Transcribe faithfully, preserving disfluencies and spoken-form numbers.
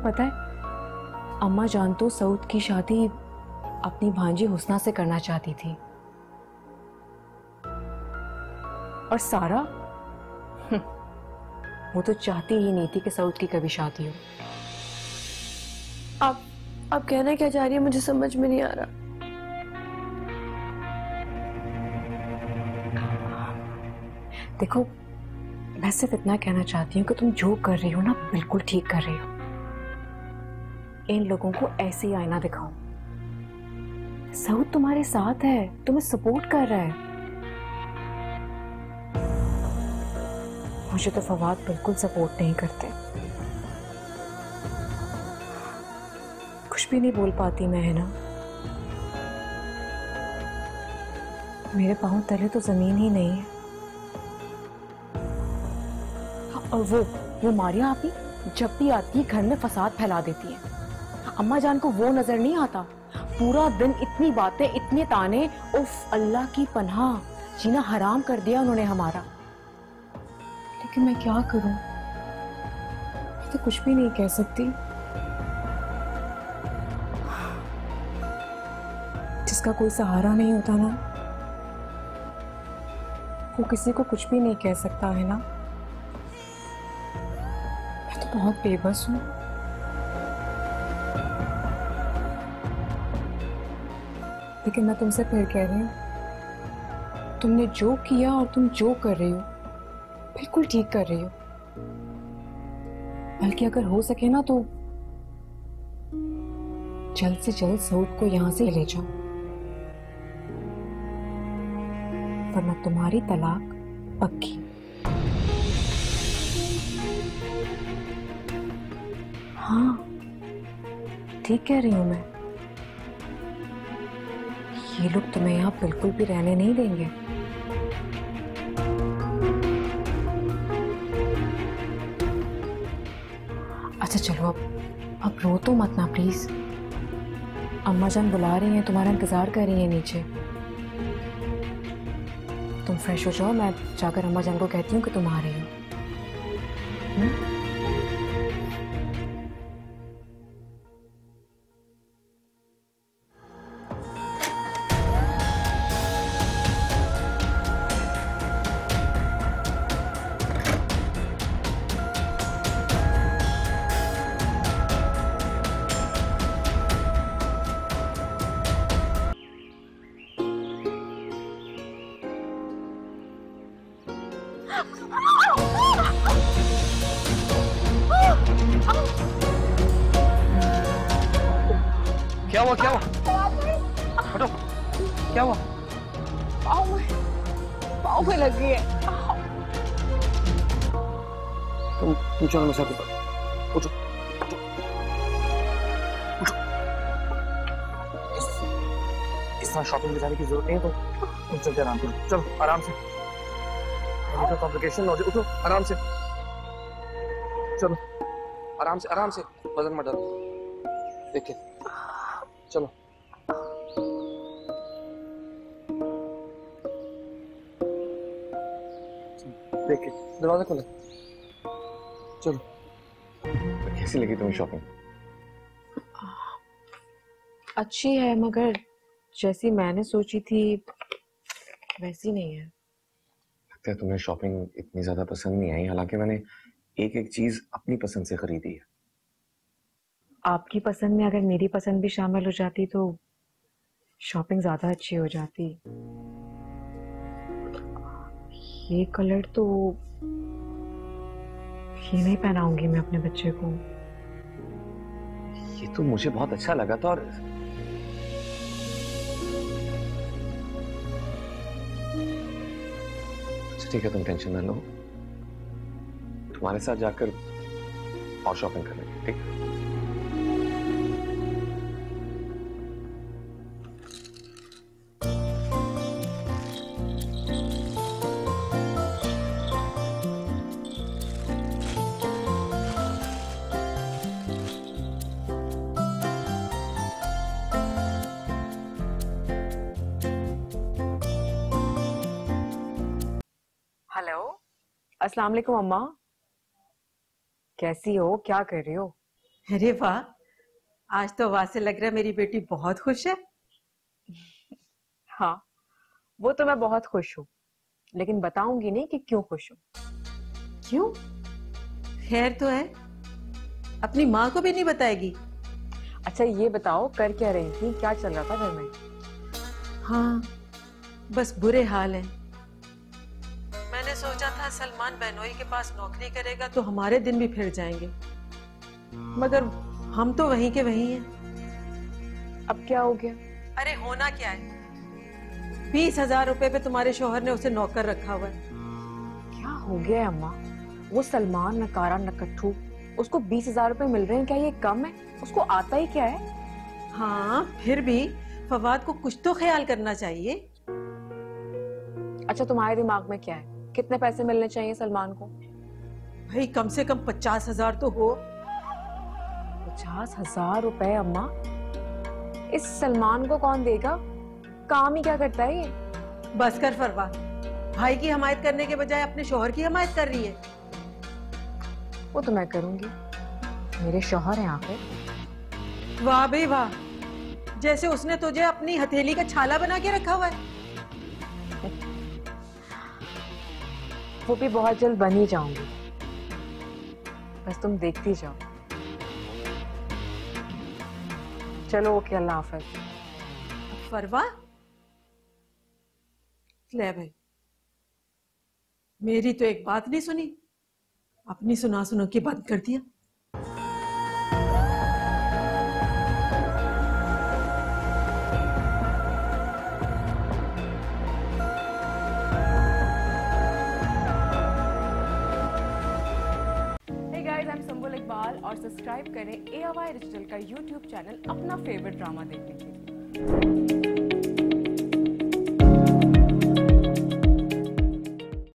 तुम्हें पता है, अम्मा जान तो सऊद की शादी अपनी भांजी हुस्ना से करना चाहती थी, और सारा वो तो चाहती ही नहीं थी कि सऊद की कभी शादी हो। आप आप कहना क्या चाह रही है, मुझे समझ में नहीं आ रहा। देखो, मैं सिर्फ इतना कहना चाहती हूँ कि तुम जो कर रही हो ना, बिल्कुल ठीक कर रही हो। इन लोगों को ऐसे ही आईना दिखाओ। सऊद तुम्हारे साथ है, तुम्हें सपोर्ट कर रहा है। मुझे तो फवाद बिल्कुल सपोर्ट नहीं करते, कुछ भी नहीं बोल पाती मैं, है ना। मेरे पाँव तले तो जमीन ही नहीं है। और वो वो मारिया आपी जब भी आती है घर में फसाद फैला देती है। अम्मा जान को वो नजर नहीं आता। पूरा दिन इतनी बातें, इतने ताने, उफ, अल्लाह की पनाह, जीना हराम कर दिया उन्होंने हमारा। कि मैं क्या करूं, मैं तो कुछ भी नहीं कह सकती। जिसका कोई सहारा नहीं होता ना, वो किसी को कुछ भी नहीं कह सकता, है ना। मैं तो बहुत बेबस हूं। लेकिन मैं तुमसे फिर कह रही हूं, तुमने जो किया और तुम जो कर रही हो, बिल्कुल ठीक कर रही हो। बल्कि अगर हो सके ना तो जल्द से जल्द सऊद को यहां से ले जाओ, वरना तुम्हारी तलाक पक्की। हाँ, ठीक कह रही हूं मैं। ये लोग तुम्हें यहां बिल्कुल भी रहने नहीं देंगे। अच्छा चलो, अब अब रो तो मत ना प्लीज। अम्मा जान बुला रही हैं, तुम्हारा इंतजार कर रही हैं नीचे। तुम फ्रेश हो जाओ, मैं जाकर अम्मा जान को कहती हूँ कि तुम आ रही हो। क्या हुआ क्या हुआ? हटो, क्या हुआ? पाँव में पाँव में लग गई है। तुम तुम चलो मेरे साथ, उठो उठो। इस तरह शॉपिंग जाने की जरूरत नहीं है, तो तुम चलते आराम करो। चलो आराम से, तो कॉम्प्लिकेशन हो जाए। उठो आराम से, चलो आराम से आराम से, वजन मत डालो। देखिए चलो, देखिए दरवाजा खोला। चलो, कैसी लगी तुम्हें शॉपिंग? अच्छी है, मगर जैसी मैंने सोची थी वैसी नहीं है। लगता है तुम्हें शॉपिंग इतनी ज्यादा पसंद नहीं आई, हालांकि मैंने एक एक चीज अपनी पसंद से खरीदी है। आपकी पसंद में अगर मेरी पसंद भी शामिल हो जाती तो शॉपिंग ज्यादा अच्छी हो जाती। ये कलर तो ये नहीं पहनाऊंगी मैं अपने बच्चे को। ये तो मुझे बहुत अच्छा लगा था। और ठीक है, तुम टेंशन ना लो, तुम्हारे साथ जाकर और शॉपिंग कर लेंगे, ठीक है? अस्सलाम वालेकुम अम्मा, कैसी हो, क्या कर रही हो? अरे वाह, आज तो आवाज से लग रहा है मेरी बेटी बहुत खुश है। हाँ, वो तो मैं बहुत खुश हूँ, लेकिन बताऊंगी नहीं कि क्यों खुश हूँ। क्यों? खैर तो है, अपनी माँ को भी नहीं बताएगी। अच्छा ये बताओ, कर क्या रही थी, क्या चल रहा था घर में? हाँ, बस बुरे हाल है। मैंने सोचा था सलमान बहनोई के पास नौकरी करेगा तो हमारे दिन भी फिर जाएंगे, मगर हम तो वहीं के वहीं हैं। अब क्या हो गया? अरे होना क्या है, बीस हजार रुपए पे तुम्हारे शोहर ने उसे नौकर रखा हुआ है। क्या हो गया अम्मा? वो सलमान नकारा नकट्ठू, उसको बीस हजार रुपए मिल रहे हैं, क्या ये कम है? उसको आता ही क्या है? हाँ, फिर भी फवाद को कुछ तो ख्याल करना चाहिए। अच्छा तुम्हारे दिमाग में क्या है, कितने पैसे मिलने चाहिए सलमान को? भाई कम से कम पचास हजार तो हो। पचास हजार रुपए अम्मा, इस सलमान को कौन देगा? काम ही क्या करता है ये? बस कर फरवा, भाई की हमायत करने के बजाय अपने शोहर की हमायत कर रही है। वो तो मैं करूंगी, मेरे शोहर हैं आखिर। वाह बे वाह, जैसे उसने तुझे अपनी हथेली का छाला बना के रखा हुआ है। वो भी बहुत जल्द बन ही जाऊंगी, बस तुम देखती जाओ। चलो ओके, अल्लाह हाफिज। फरवा ले भाई, मेरी तो एक बात नहीं सुनी, अपनी सुना सुनो की बात कर दिया। Hey guys, I'm संबुल इकबाल और सब्सक्राइब करें A R Y डिजिटल का यूट्यूब चैनल अपना फेवरेट ड्रामा देखने के लिए।